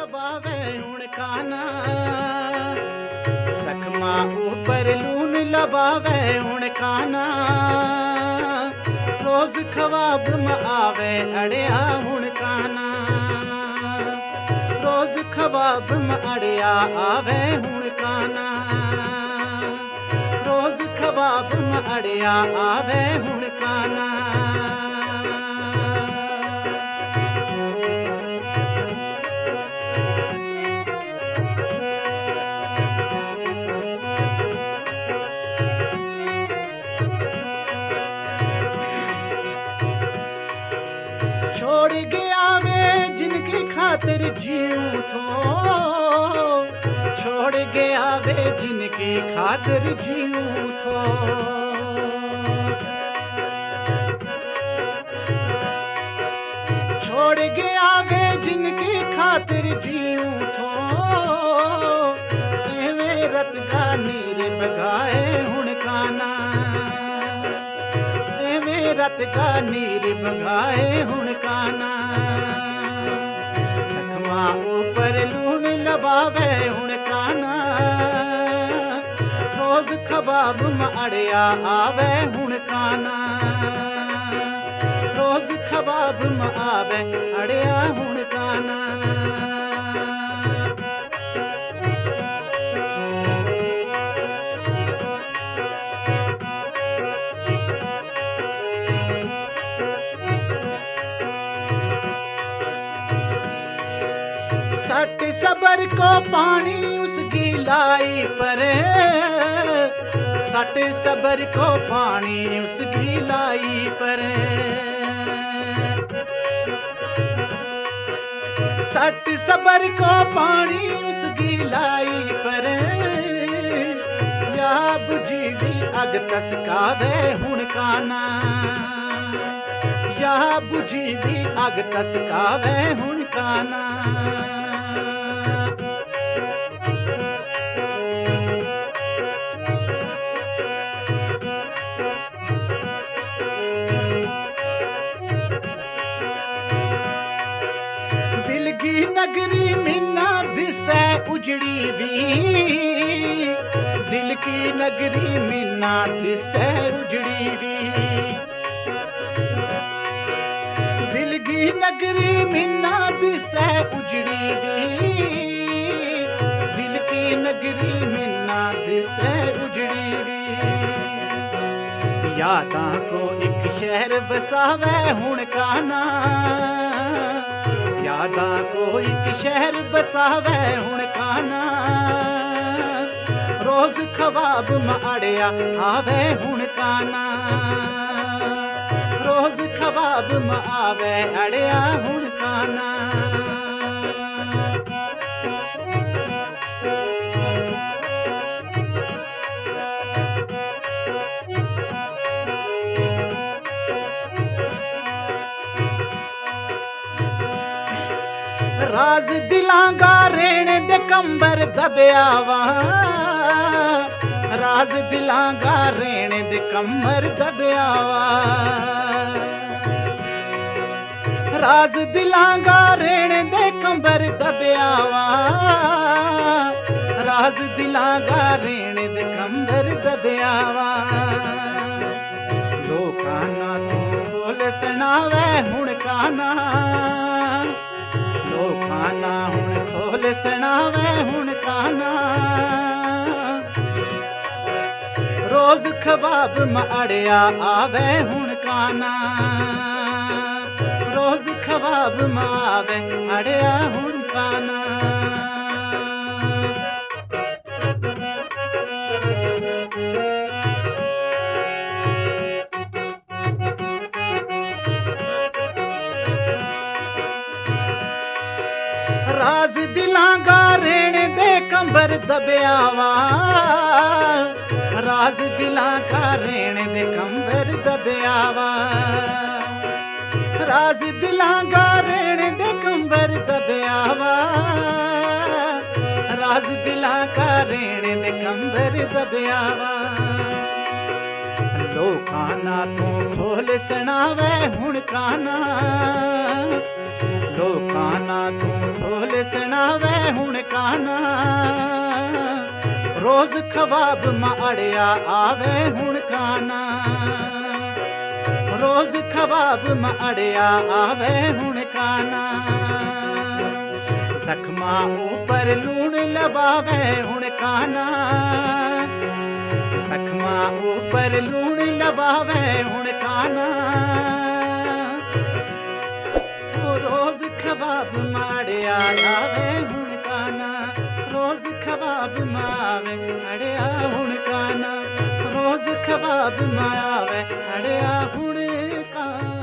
दबावे उनकाना, सकमा ऊपर लून लबावे उनकाना, रोज ख्वाब में आवे अड़िया उनकाना, रोज ख्वाब में अड़िया आवे उनकाना, रोज ख्वाब में अड़िया आवे उनकाना। छोड़ गया मैं जिनकी खातिर जीऊं थो, छोड़ गया वे जिनकी खातिर जीऊं थो, छोड़ गया वे जिनकी खातिर जीऊं थो, एवें रत गा नीर बगाए हुणकाना, रत का नीर बगाए हुणकाना, सखमा ऊपर लून लबावे हुणकाना, रोज खबाब में अड़िया आवे हुणकाना, रोज खबाब में आवे अड़िया हुणकाना। सट सबर को पानी उस गिलाई पर, सट सबर को पानी उस गिलाई पर, सट सबर को पानी उस गिलाई पर, या बुझी भी अग तसकावे हुणकाना, या बुझी भी अग तसकावे हुणकाना। दिल की नगरी मिन्ना दिसे उजड़ी भी, दिल की नगरी मिन्ना दिसे उजड़ी भी, दिल की नगरी मिन्ना दिसे उजड़ी भी, दिल की नगरी मिन्ना दिसे उजड़ी भी, यादां को एक शहर बसावे हुणकाना, यादां को एक शहर बसावे हुणकाना, रोज ख्वाब में अड़िया आवे हुणकाना, रोज ख्वाब में आवे अड़िया हुणकाना। राज दिलांगा रेण दे कंबर दबिया वा, राज दिलांगा रेण दे कंबर दबिया वा, राज दिलांगा रेण दे कंबर दबिया वा, राज दिलांगा रेण दे कंबर दबिया वा, लोकाना तू खोल सनावे हुणकाना, लोकाना हुण खोल सनावे हुणकाना, रोज ख्वाब में अड़िया आवे हुणकाना, रोज ख्वाब में आवे अड़िया हुणकाना। राज दिलांगा रेण दे कंबर दबिया वा, राज दिलांगा रेण दे कंबर दबिया वा, राज दिलांगा रेण दे कंबर दबिया वा, राज दिलांगा रेण दे कंबर दबिया वा। लो खाना तू ढोल सणावे हुण काना, लो खाना तू ढोल सणावे हुण काना। रोज खबाब मा अड़िया आवे हुण काना, रोज खबाब मा अड़िया आवे हुण काना। जख्मा ऊपर लूण लगावे हुण काना, जख्मा ऊपर लूण लगावे हुण काना। रोज खबाब माड़े आवे हुण काना, रोज खबाब मावे अड़े हुण काना, रोज खबाब मावे अड़े हुण काना।